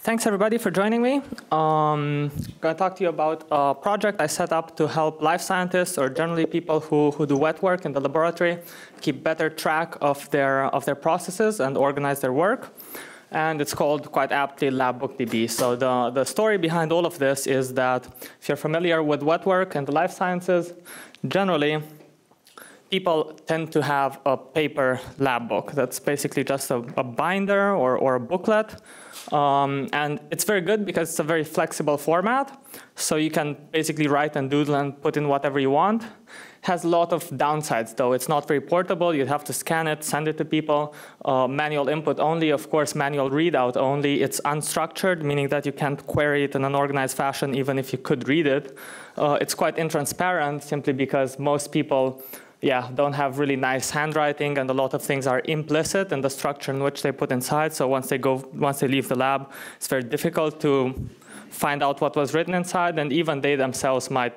Thanks everybody for joining me. I'm going to talk to you about a project I set up to help life scientists, or generally people who do wet work in the laboratory, keep better track of their processes and organize their work. And it's called, quite aptly, LabBookDB. So the story behind all of this is that if you're familiar with wet work and the life sciences, generally, people tend to have a paper lab book that's basically just a binder or a booklet. And it's very good because it's a very flexible format. So you can basically write and doodle and put in whatever you want. It has a lot of downsides, though. It's not very portable. You'd have to scan it, send it to people. Manual input only, of course, manual readout only. It's unstructured, meaning that you can't query it in an organized fashion, even if you could read it. It's quite intransparent, simply because most people don't have really nice handwriting, and a lot of things are implicit in the structure in which they put inside. So once they leave the lab, it's very difficult to find out what was written inside, and even they themselves might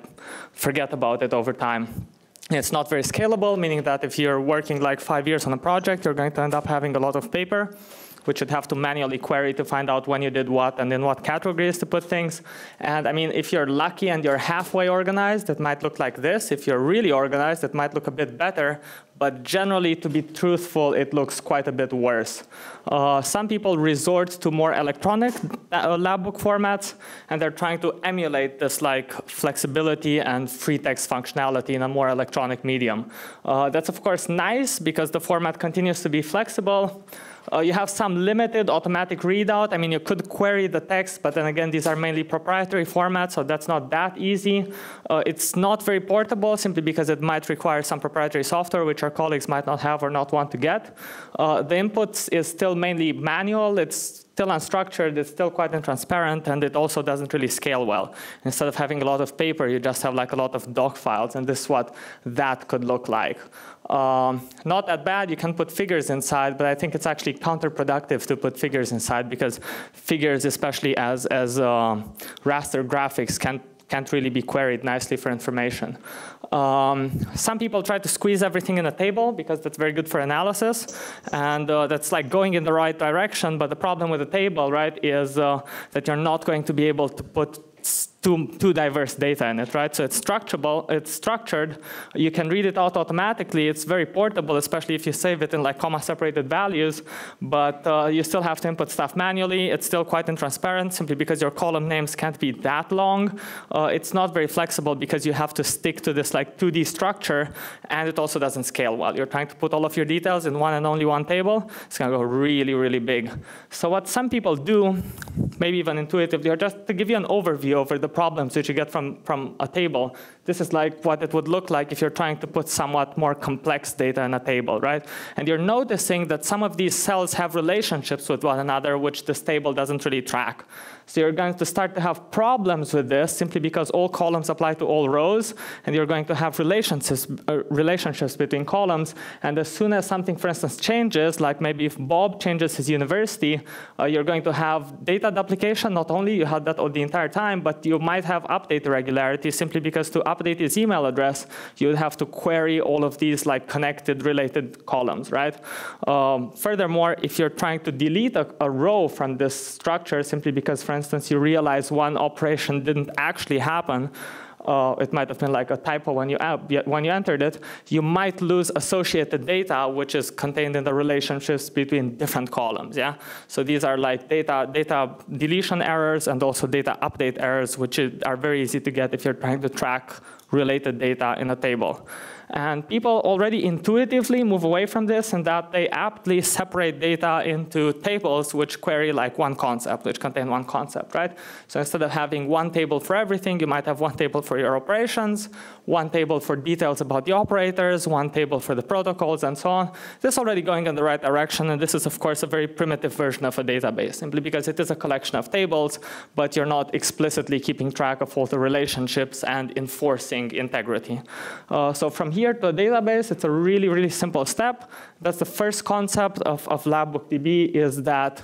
forget about it over time. It's not very scalable, meaning that if you're working like 5 years on a project, you're going to end up having a lot of paper, which you'd have to manually query to find out when you did what and in what categories to put things. And I mean, if you're lucky and you're halfway organized, it might look like this. If you're really organized, it might look a bit better. But generally, to be truthful, it looks quite a bit worse. Some people resort to more electronic lab book formats, and they're trying to emulate this like flexibility and free text functionality in a more electronic medium. That's, of course, nice because the format continues to be flexible. You have some limited automatic readout. I mean, you could query the text, but then again, these are mainly proprietary formats, so that's not that easy. It's not very portable, simply because it might require some proprietary software, which our colleagues might not have or not want to get. The inputs is still mainly manual. It's still unstructured, it's still quite intransparent, and it also doesn't really scale well. Instead of having a lot of paper, you just have like a lot of doc files, and this is what that could look like. Not that bad, you can put figures inside, but I think it's actually counterproductive to put figures inside because figures, especially as raster graphics, can't really be queried nicely for information. Some people try to squeeze everything in a table because that's very good for analysis, and that's like going in the right direction, but the problem with a table, right, is that you're not going to be able to put too diverse data in it, right? So it's structurable, it's structured, you can read it out automatically, it's very portable, especially if you save it in like comma-separated values, but you still have to input stuff manually, it's still quite intransparent simply because your column names can't be that long, it's not very flexible because you have to stick to this like 2D structure, and it also doesn't scale well. You're trying to put all of your details in one and only one table, it's gonna go really, really big. So what some people do, maybe even intuitively, or just to give you an overview over the problems that you get from a table. This is like what it would look like if you're trying to put somewhat more complex data in a table, right? And you're noticing that some of these cells have relationships with one another, which this table doesn't really track. So you're going to start to have problems with this simply because all columns apply to all rows, and you're going to have relationships between columns. And as soon as something, for instance, changes, like maybe if Bob changes his university, you're going to have data duplication. Not only you had that all the entire time, but you might have update irregularity simply because to update his email address, you would have to query all of these like connected, related columns, right? Furthermore, if you're trying to delete a row from this structure simply because, for instance, you realize one operation didn't actually happen, it might have been like a typo when you entered it, you might lose associated data, which is contained in the relationships between different columns, yeah? So these are like data deletion errors and also data update errors, which are very easy to get if you're trying to track related data in a table. And people already intuitively move away from this in that they aptly separate data into tables which query like one concept, which contain one concept, right? So instead of having one table for everything, you might have one table for your operations, one table for details about the operators, one table for the protocols, and so on. This is already going in the right direction, and this is, of course, a very primitive version of a database, simply because it is a collection of tables, but you're not explicitly keeping track of all the relationships and enforcing integrity. So from here to a database, it's a really, really simple step. That's the first concept of LabBookDB, is that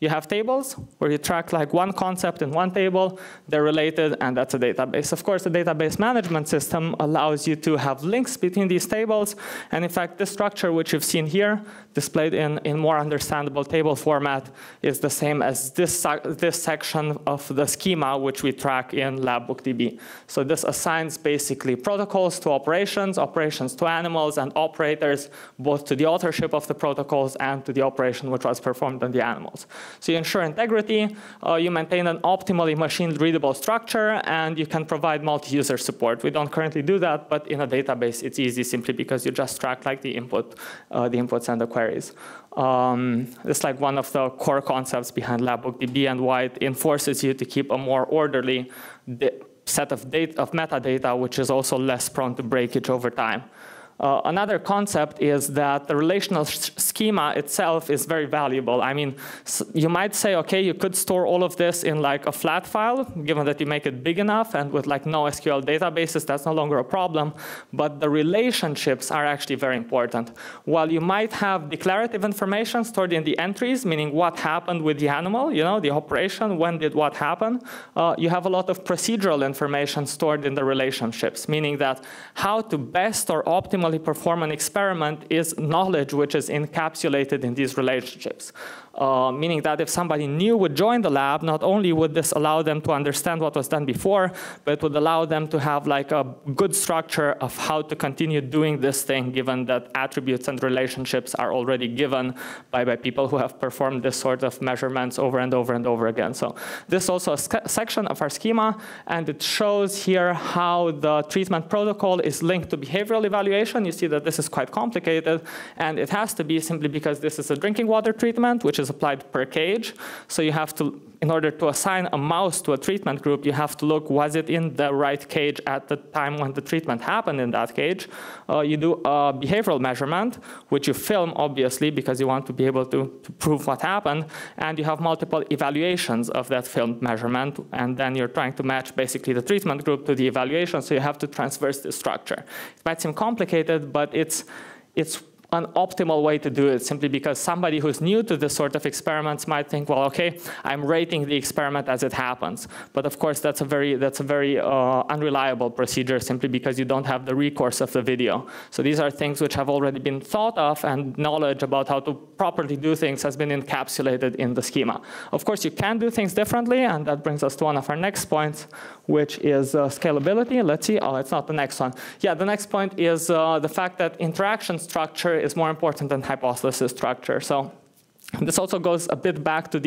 You have tables where you track like one concept in one table, they're related, and that's a database. Of course, the database management system allows you to have links between these tables, and in fact, this structure which you've seen here, displayed in more understandable table format, is the same as this section of the schema which we track in LabBookDB. So this assigns basically protocols to operations, operations to animals, and operators both to the authorship of the protocols and to the operation which was performed on the animals. So you ensure integrity, you maintain an optimally machine-readable structure, and you can provide multi-user support. We don't currently do that, but in a database it's easy simply because you just track like the inputs and the queries. It's like one of the core concepts behind LabBookDB and why it enforces you to keep a more orderly set of metadata, which is also less prone to breakage over time. Another concept is that the relational schema itself is very valuable. I mean, you might say, okay, you could store all of this in like a flat file, given that you make it big enough, and with like no SQL databases, that's no longer a problem. But the relationships are actually very important. While you might have declarative information stored in the entries, meaning what happened with the animal, you know, the operation, when did what happen, you have a lot of procedural information stored in the relationships, meaning that how to best or optimally perform an experiment is knowledge which is encapsulated in these relationships. Meaning that if somebody new would join the lab, not only would this allow them to understand what was done before, but it would allow them to have like a good structure of how to continue doing this thing, given that attributes and relationships are already given by people who have performed this sort of measurements over and over and over again. So this is also a section of our schema, and it shows here how the treatment protocol is linked to behavioral evaluation. You see that this is quite complicated, and it has to be simply because this is a drinking water treatment, which is applied per cage. So you have to, in order to assign a mouse to a treatment group, you have to look, was it in the right cage at the time when the treatment happened in that cage? You do a behavioral measurement, which you film, obviously, because you want to be able to prove what happened, and you have multiple evaluations of that filmed measurement, and then you're trying to match basically the treatment group to the evaluation, so you have to traverse this structure. It might seem complicated, but it's an optimal way to do it, simply because somebody who's new to this sort of experiments might think, well, okay, I'm rating the experiment as it happens. But of course, that's a very unreliable procedure, simply because you don't have the recourse of the video. So these are things which have already been thought of, and knowledge about how to properly do things has been encapsulated in the schema. Of course, you can do things differently, and that brings us to one of our next points, which is scalability. Let's see. Oh, it's not the next one. Yeah, the next point is the fact that interaction structure is more important than hypothesis structure. So this also goes a bit back to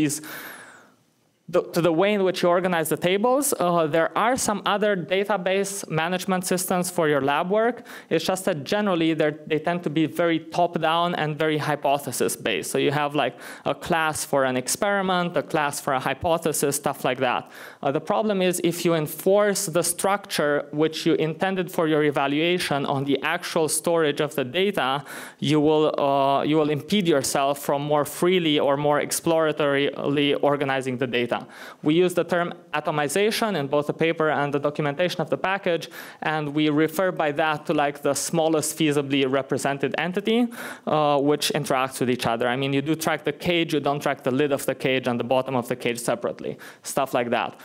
the way in which you organize the tables. There are some other database management systems for your lab work. It's just that generally they tend to be very top-down and very hypothesis-based. So you have like a class for an experiment, a class for a hypothesis, stuff like that. The problem is if you enforce the structure which you intended for your evaluation on the actual storage of the data, you will impede yourself from more freely or more exploratorily organizing the data. We use the term atomization in both the paper and the documentation of the package, and we refer by that to like the smallest feasibly represented entity which interacts with each other. I mean, you do track the cage, you don't track the lid of the cage and the bottom of the cage separately, stuff like that.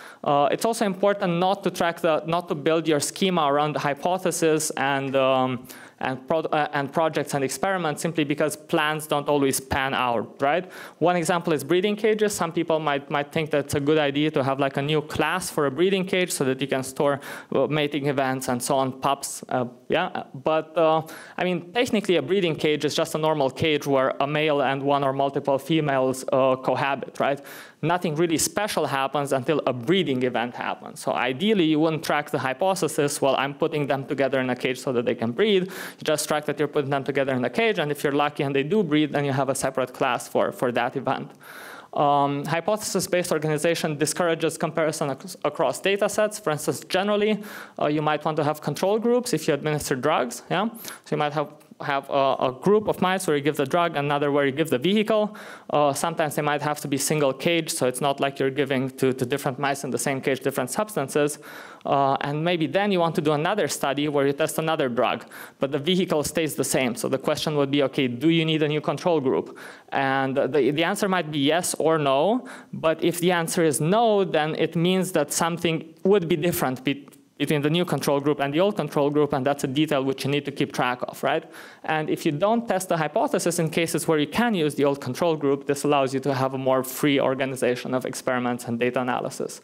It's also important not to build your schema around the hypothesis and projects and experiments, simply because plans don't always pan out, right? One example is breeding cages. Some people might think that it's a good idea to have like a new class for a breeding cage so that you can store mating events and so on, pups, I mean, technically a breeding cage is just a normal cage where a male and one or multiple females cohabit, right? Nothing really special happens until a breeding event happens. So ideally, you wouldn't track the hypothesis, well, I'm putting them together in a cage so that they can breed. You just track that you're putting them together in a cage, and if you're lucky and they do breed, then you have a separate class for that event. Hypothesis-based organization discourages comparison across data sets. For instance, generally, you might want to have control groups if you administer drugs. Yeah? So you might have have a group of mice where you give the drug, another where you give the vehicle. Sometimes they might have to be single cage, so it's not like you're giving to different mice in the same cage different substances. And maybe then you want to do another study where you test another drug, but the vehicle stays the same. So the question would be, okay, do you need a new control group? And the answer might be yes or no, but if the answer is no, then it means that something would be different between the new control group and the old control group, and that's a detail which you need to keep track of, right? And if you don't test the hypothesis in cases where you can use the old control group, this allows you to have a more free organization of experiments and data analysis.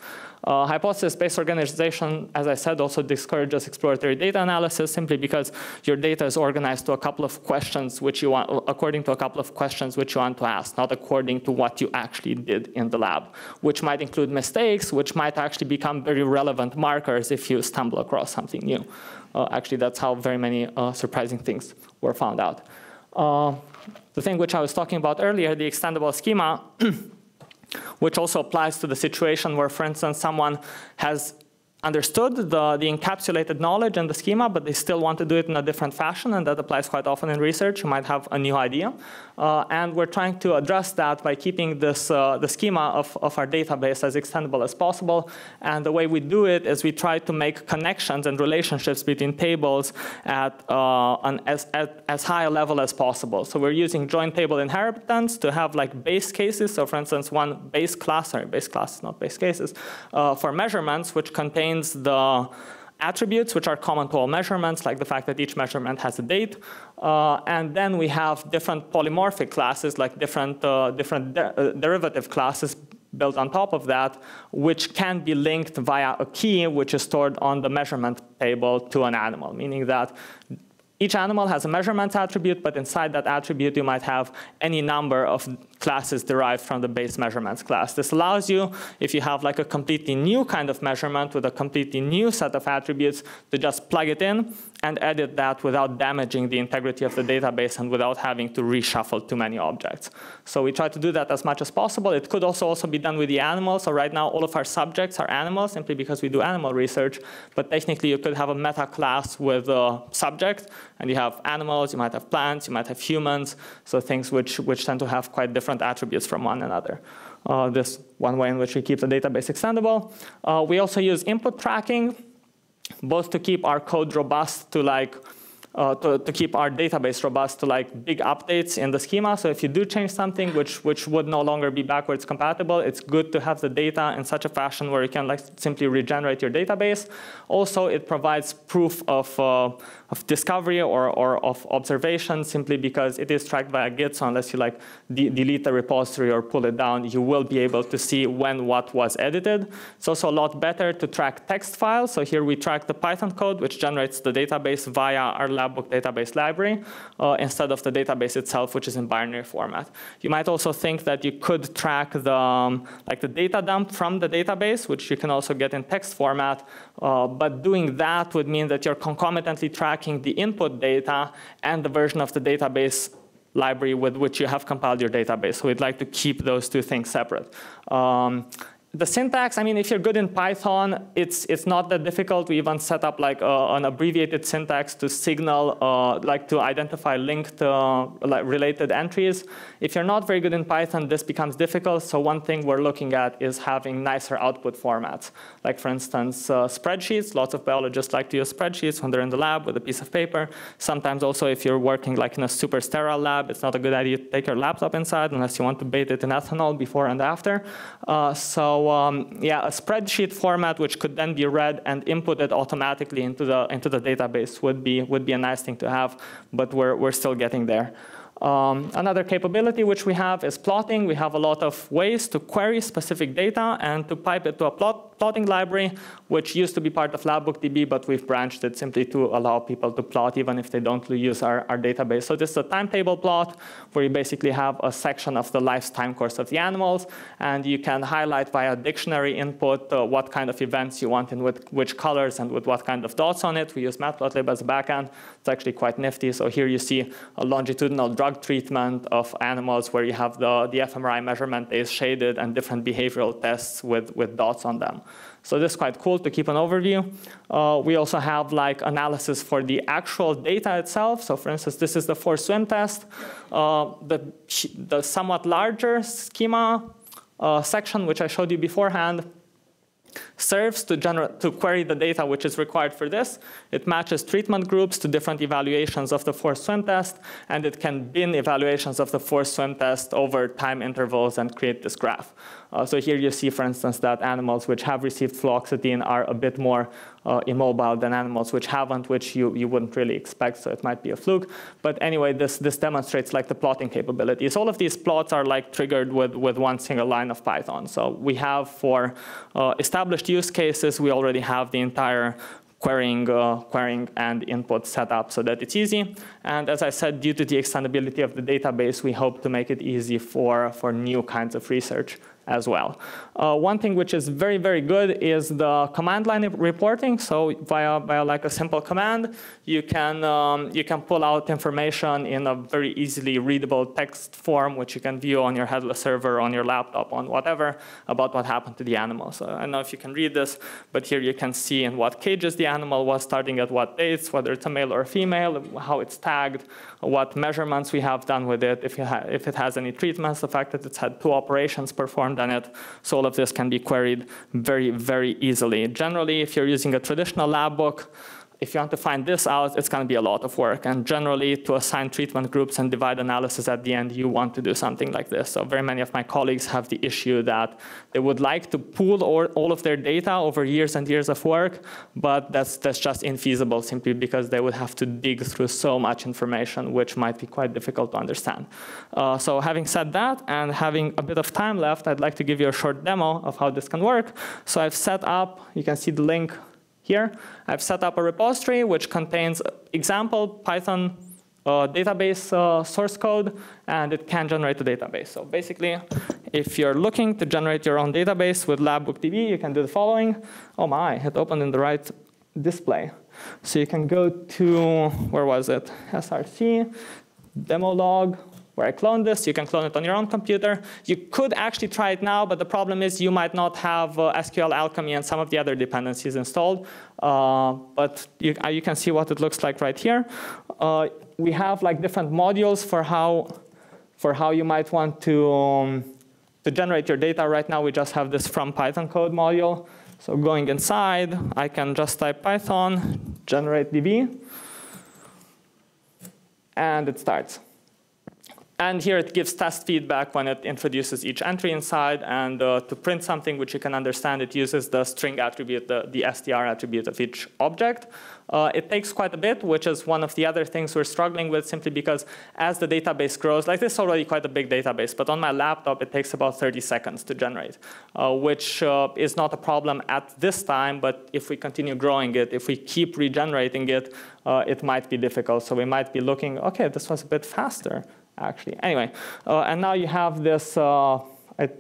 Hypothesis-based organization, as I said, also discourages exploratory data analysis simply because your data is organized to a couple of questions which you want, according to a couple of questions which you want to ask, not according to what you actually did in the lab, which might include mistakes, which might actually become very relevant markers if you stumble across something new. Actually, that's how very many surprising things were found out. The thing which I was talking about earlier, the extendable schema, which also applies to the situation where, for instance, someone has understood the encapsulated knowledge and the schema, but they still want to do it in a different fashion, and that applies quite often in research. You might have a new idea. And we're trying to address that by keeping this, the schema of our database as extendable as possible. And the way we do it is we try to make connections and relationships between tables at as high a level as possible. So we're using join table inheritance to have like base cases. So for instance, one base class, sorry, base class, not base cases, for measurements, which contain the attributes which are common to all measurements, like the fact that each measurement has a date. And then we have different polymorphic classes, like different derivative classes built on top of that, which can be linked via a key which is stored on the measurement table to an animal, meaning that each animal has a measurements attribute, but inside that attribute you might have any number of classes derived from the base measurements class. This allows you, if you have like a completely new kind of measurement with a completely new set of attributes, to just plug it in and edit that without damaging the integrity of the database and without having to reshuffle too many objects. So we try to do that as much as possible. It could also be done with the animals. So right now all of our subjects are animals simply because we do animal research, but technically you could have a meta class with a subject, and you have animals, you might have plants, you might have humans, so things which tend to have quite different attributes from one another. This one way in which we keep the database extendable. We also use input tracking, both to keep our code robust to like, to keep our database robust to like big updates in the schema. So if you do change something which would no longer be backwards compatible, it's good to have the data in such a fashion where you can like simply regenerate your database. Also, it provides proof of discovery or of observation simply because it is tracked via Git. So unless you like delete the repository or pull it down, you will be able to see when what was edited. It's also a lot better to track text files. So here we track the Python code which generates the database via our LabBook database library instead of the database itself, which is in binary format. You might also think that you could track the data dump from the database, which you can also get in text format, but doing that would mean that you're concomitantly tracking the input data and the version of the database library with which you have compiled your database. So we'd like to keep those two things separate. The syntax, I mean, if you're good in Python, it's not that difficult. We even set up like an abbreviated syntax to signal, like to identify linked like related entries. If you're not very good in Python, this becomes difficult. So one thing we're looking at is having nicer output formats. Like for instance, spreadsheets. Lots of biologists like to use spreadsheets when they're in the lab with a piece of paper. Sometimes also if you're working like in a super sterile lab, it's not a good idea to take your laptop inside unless you want to bathe it in ethanol before and after. So yeah, a spreadsheet format which could then be read and inputted automatically into the database would be a nice thing to have, but we're still getting there. Another capability which we have is plotting. We have a lot of ways to query specific data and to pipe it to a plotting library, which used to be part of LabBookDB, but we've branched it simply to allow people to plot even if they don't use our database. So this is a timetable plot where you basically have a section of the life's time course of the animals, and you can highlight via dictionary input what kind of events you want and with which colors and with what kind of dots on it. We use Matplotlib as a backend. It's actually quite nifty. So here you see a longitudinal drug treatment of animals where you have the fMRI measurement is shaded and different behavioral tests with dots on them. So this is quite cool to keep an overview. We also have like analysis for the actual data itself. So for instance, this is the for swim test. The somewhat larger schema section, which I showed you beforehand, serves to query the data which is required for this. It matches treatment groups to different evaluations of the forced swim test, and it can bin evaluations of the forced swim test over time intervals and create this graph. So here you see, for instance, that animals which have received fluoxetine are a bit more immobile than animals which haven't, which you wouldn't really expect, so it might be a fluke. But anyway, this demonstrates like the plotting capabilities. All of these plots are like triggered with one single line of Python. So we have for established use cases, we already have the entire querying and input set up so that it's easy. And as I said, due to the extendability of the database, we hope to make it easy for new kinds of research as well. One thing which is very, very good is the command line reporting. So via like a simple command, you can pull out information in a very easily readable text form, which you can view on your headless server, on your laptop, on whatever, about what happened to the animal. So I don't know if you can read this, but here you can see in what cages the animal was, starting at what dates, whether it's a male or a female, how it's tagged, what measurements we have done with it, if it has any treatments, the fact that it's had 2 operations performed on it. So all of this can be queried very, very easily. Generally, if you're using a traditional lab book, if you want to find this out, it's going to be a lot of work. And generally, to assign treatment groups and divide analysis at the end, you want to do something like this. So very many of my colleagues have the issue that they would like to pool all of their data over years and years of work, but that's just infeasible simply because they would have to dig through so much information, which might be quite difficult to understand. So having said that, and having a bit of time left, I'd like to give you a short demo of how this can work. So I've set up, you can see the link here, I've set up a repository which contains example Python database source code, and it can generate a database. So basically, if you're looking to generate your own database with LabBookDB, you can do the following. Oh my, it opened in the right display. So you can go to, where was it? SRC, demo log, where I cloned this. You can clone it on your own computer. You could actually try it now, but the problem is you might not have SQL Alchemy and some of the other dependencies installed. But you can see what it looks like right here. We have like different modules for how you might want to generate your data. Right now, we just have this from Python code module. So going inside, I can just type Python, generate DB, and it starts. And here it gives test feedback when it introduces each entry inside, and to print something which you can understand, it uses the string attribute, the str attribute of each object. It takes quite a bit, which is one of the other things we're struggling with, simply because as the database grows, like this is already quite a big database, but on my laptop it takes about 30 seconds to generate, which is not a problem at this time, but if we continue growing it, if we keep regenerating it, it might be difficult. So we might be looking, okay, this was a bit faster, actually. Anyway, and now you have this,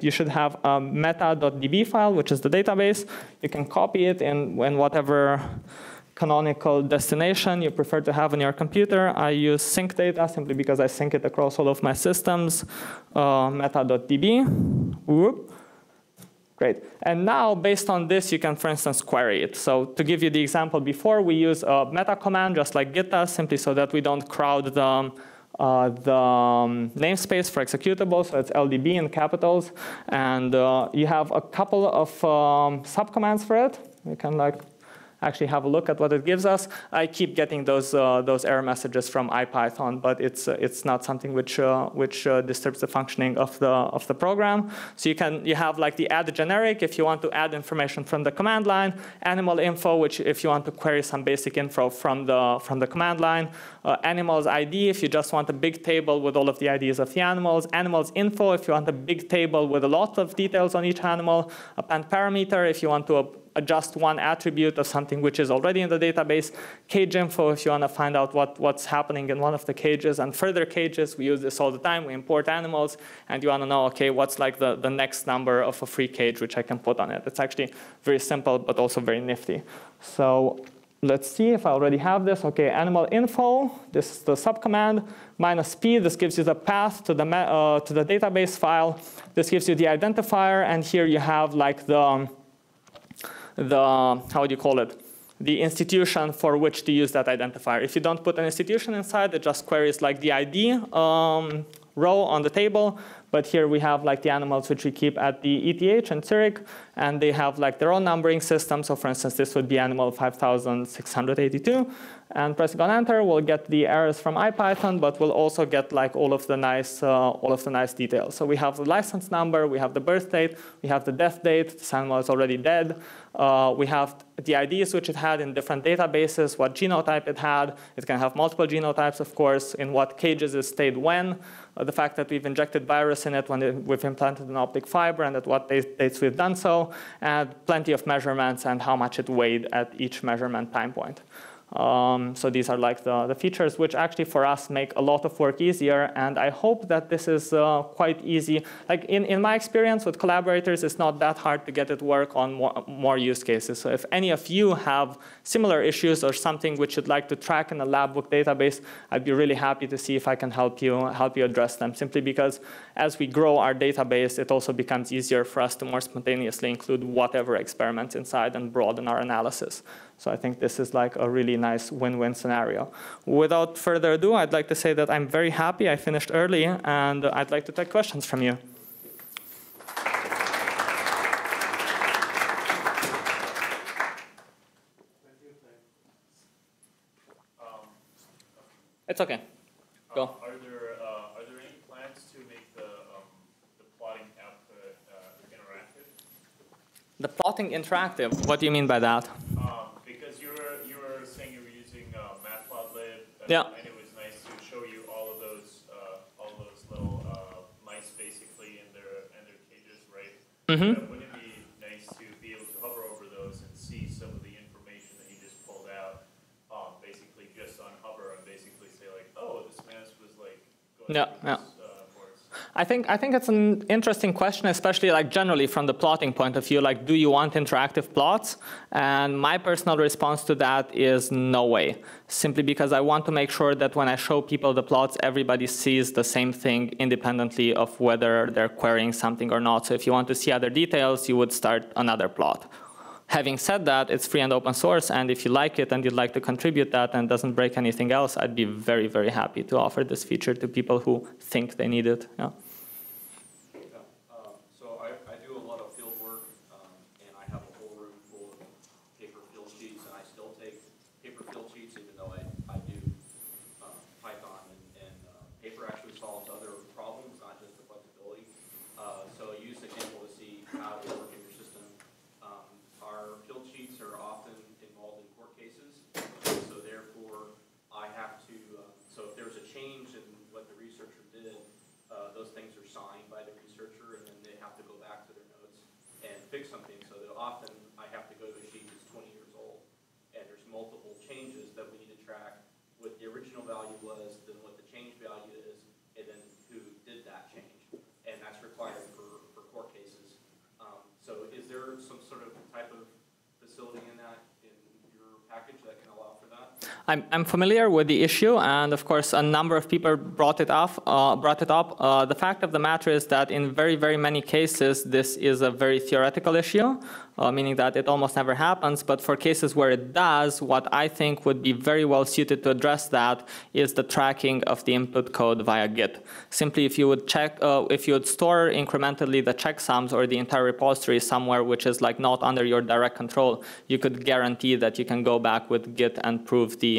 you should have a meta.db file, which is the database. You can copy it in whatever canonical destination you prefer to have on your computer. I use sync data simply because I sync it across all of my systems, meta.db. Whoop. Great. And now, based on this, you can, for instance, query it. So to give you the example before, we use a meta command, just like Git does, simply so that we don't crowd the namespace for executable, so it's LDB in capitals, and you have a couple of subcommands for it. You can like actually have a look at what it gives us. I keep getting those error messages from IPython, but it's not something which disturbs the functioning of the program. So you have like the add generic if you want to add information from the command line, animal info, which if you want to query some basic info from the command line, animals ID if you just want a big table with all of the IDs of the animals, animals info if you want a big table with a lot of details on each animal, append parameter if you want to adjust one attribute of something which is already in the database, cage info if you want to find out what's happening in one of the cages, and further cages. We use this all the time. We import animals, and you want to know, okay, what's like the next number of a free cage which I can put on it. It's actually very simple, but also very nifty. So let's see if I already have this. Okay, animal info, this is the subcommand, -p, this gives you the path to the database file. This gives you the identifier, and here you have like the the, how do you call it, the institution for which to use that identifier. If you don't put an institution inside, it just queries like the ID row on the table. But here we have like the animals which we keep at the ETH in Zurich, and they have like their own numbering system. So for instance, this would be animal 5,682. And pressing on enter, we'll get the errors from IPython, but we'll also get like all of the nice details. So we have the license number, we have the birth date, we have the death date. This animal is already dead. We have the IDs which it had in different databases, what genotype it had. It can have multiple genotypes, of course. In what cages it stayed when. The fact that we've injected virus in it when we've implanted an optic fiber, and at what dates we've done so, and plenty of measurements and how much it weighed at each measurement time point. So these are like the features which actually for us make a lot of work easier, and I hope that this is quite easy. Like in my experience with collaborators, it's not that hard to get it work on more use cases. So if any of you have similar issues or something which you'd like to track in a LabBook database, I'd be really happy to see if I can help you address them, simply because as we grow our database, it also becomes easier for us to more spontaneously include whatever experiments inside and broaden our analysis. So I think this is like a really nice win-win scenario. Without further ado, I'd like to say that I'm very happy I finished early, and I'd like to take questions from you. It's OK. Go. Are there any plans to make the plotting output interactive? The plotting interactive? What do you mean by that? Yeah. And it was nice to show you all of those little mice basically in their cages, right? Mm-hmm. Wouldn't it be nice to be able to hover over those and see some of the information that you just pulled out, basically just on hover, and basically say like, oh, this mouse was like going through this. I think it's an interesting question, especially like generally from the plotting point of view, like do you want interactive plots? And my personal response to that is no way, simply because I want to make sure that when I show people the plots, everybody sees the same thing independently of whether they're querying something or not. So if you want to see other details, you would start another plot. Having said that, it's free and open source, and if you like it and you'd like to contribute that and doesn't break anything else, I'd be very, very happy to offer this feature to people who think they need it. Yeah. So I do a lot of field work, and I have a whole room full of paper field sheets, and I still take paper field sheets even though I do Python, and paper actually solves other problems, not just the flexibility. So use the example to see how to work. Our field sheets are often involved in court cases, so therefore I have to, so if there's a change in what the researcher did, those things are signed by the researcher, and then they have to go back to their notes and fix something. So that often I have to go to a sheet that's 20 years old, and there's multiple changes that we need to track, what the original value was, then what the change value is, and then who did that change, and that's required for court cases. So is there some sort of type of facility in that, in your package, that can allow for that? I'm familiar with the issue, and of course a number of people brought it up. The fact of the matter is that in very, very many cases this is a very theoretical issue, meaning that it almost never happens, but for cases where it does, what I think would be very well suited to address that is the tracking of the input code via Git. Simply if you would check, if you would store incrementally the checksums or the entire repository somewhere which is like not under your direct control, you could guarantee that you can go back with Git and prove the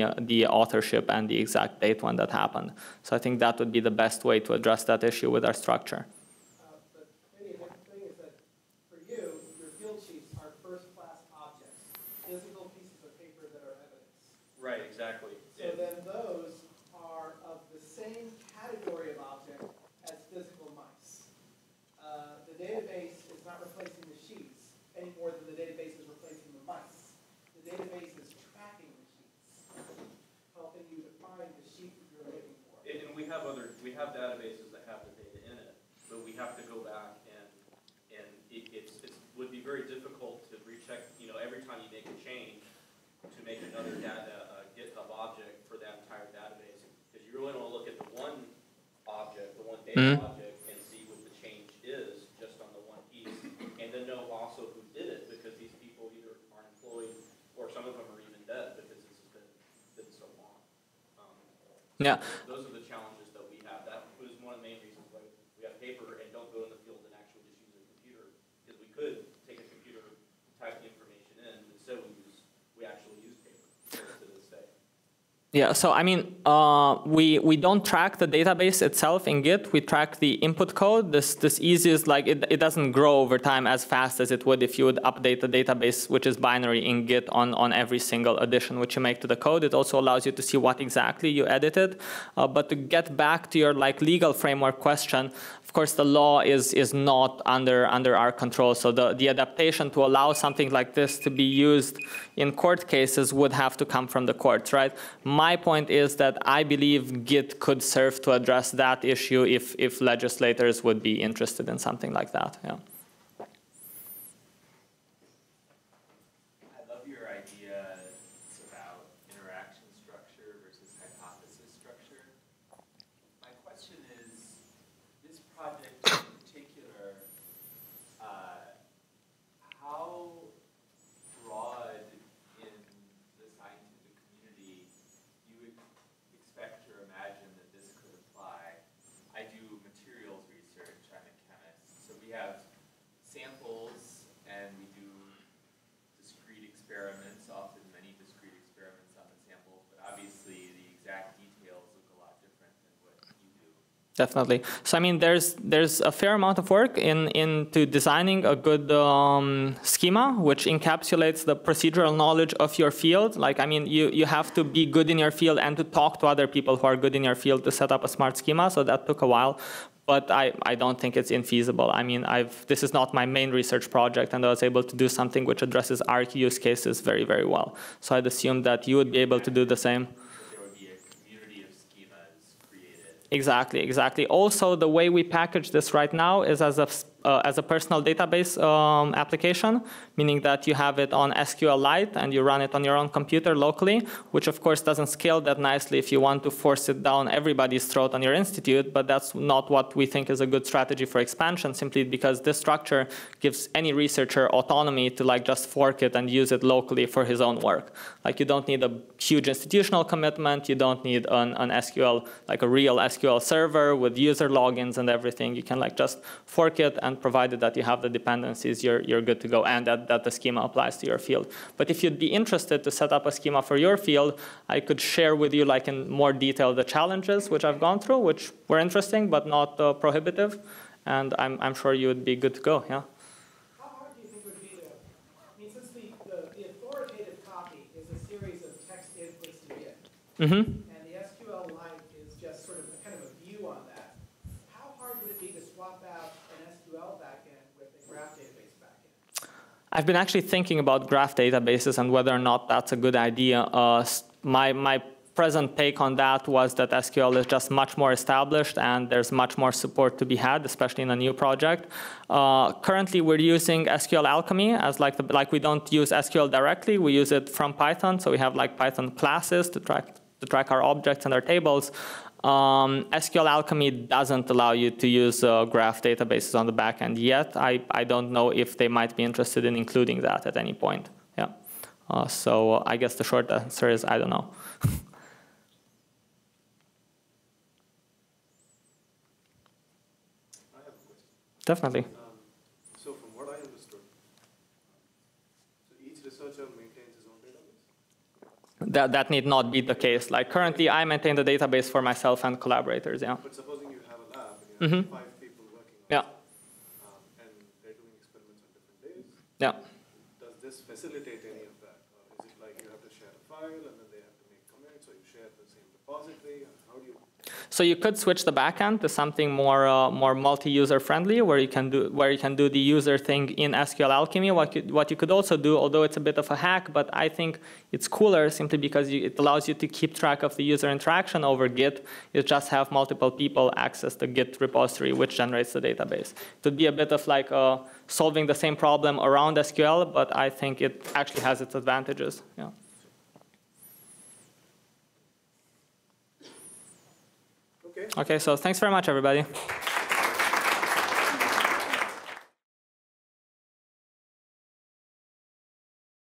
authorship and the exact date when that happened. So I think that would be the best way to address that issue with our structure. Right, exactly. So then those are of the same category of object as physical mice. The database is not replacing the sheets any more than the database is replacing the mice. The database is tracking the sheets, helping you define the sheet you're looking for. And we have databases that have the data in it, but we have to go back and it would be very difficult to recheck. You know, every time you make a change, to make another GitHub object for that entire database, because you really want to look at the one object, the one data object, and see what the change is just on the one piece, and then know also who did it, because these people either Yeah. Those are the challenges that we have. That was one of the main reasons why we have paper and don't go in the field and actually just use a computer, because we could take a computer, type the information in, and so we actually use paper to this day. Yeah, so I mean, we don't track the database itself in Git. We track the input code. This easiest, like it doesn't grow over time as fast as it would if you would update the database, which is binary in Git, on every single addition which you make to the code. It also allows you to see what exactly you edited. But to get back to your legal framework question, of course the law is not under our control. So the adaptation to allow something like this to be used in court cases would have to come from the courts, right? My point is that I believe Git could serve to address that issue if legislators would be interested in something like that. Yeah. I love your idea about interaction structure versus hypothesis structure. My question is, this project in particular, how broad in the scientific community expect or imagine that this could apply? I do materials research, I'm a chemist. So we have samples and we do discrete experiments, often many discrete experiments on the sample, but obviously the exact details look a lot different than what you do. Definitely. So I mean, there's a fair amount of work into designing a good schema which encapsulates the procedural knowledge of your field. Like, I mean, you have to be good in your field and to talk to other people who are good in your field to set up a smart schema. So that took a while, but I don't think it's infeasible. I mean, this is not my main research project, and I was able to do something which addresses our use cases very, very well. So I'd assume that you would be able to do the same. Exactly, exactly. Also, the way we package this right now is as a personal database application, meaning that you have it on SQLite and you run it on your own computer locally, which of course doesn't scale that nicely if you want to force it down everybody's throat on your institute, but that's not what we think is a good strategy for expansion, simply because this structure gives any researcher autonomy to just fork it and use it locally for his own work. Like, you don't need a huge institutional commitment, you don't need an SQL, a real SQL server with user logins and everything. You can just fork it, and provided that you have the dependencies, you're good to go, and that the schema applies to your field. But if you'd be interested to set up a schema for your field, I could share with you in more detail the challenges which I've gone through, which were interesting but not prohibitive, and I'm sure you would be good to go. Yeah. How hard do you think it would be to, I mean, since the authoritative copy is a series of text inputs to Git, and the SQLite is just sort of a view on that, how hard would it be to swap out backend with a graph database backend? I've been actually thinking about graph databases and whether or not that's a good idea. My present take on that was that SQL is just much more established and there's much more support to be had, especially in a new project. Currently, we're using SQL Alchemy as we don't use SQL directly. We use it from Python, so we have Python classes to track our objects and our tables. SQL Alchemy doesn't allow you to use graph databases on the back end yet. I don't know if they might be interested in including that at any point. Yeah. So I guess the short answer is I don't know. I have a question. Definitely. So from what I understood, so each researcher maintains his own database? That need not be the case. Currently, I maintain the database for myself and collaborators. Yeah. But supposing you have a lab and you have 5 people working on it, and they're doing experiments on different days. Yeah. Does this facilitate any of that? Or is it you have to share a file and then they have to make comments, or you share the same repository? And how do you? So you could switch the backend to something more multi-user friendly, where you can do the user thing in SQL Alchemy. What you could also do, although it's a bit of a hack, but I think it's cooler simply because it allows you to keep track of the user interaction over Git. You just have multiple people access the Git repository, which generates the database. It would be a bit of solving the same problem around SQL, but I think it actually has its advantages. Yeah. Okay, so thanks very much, everybody.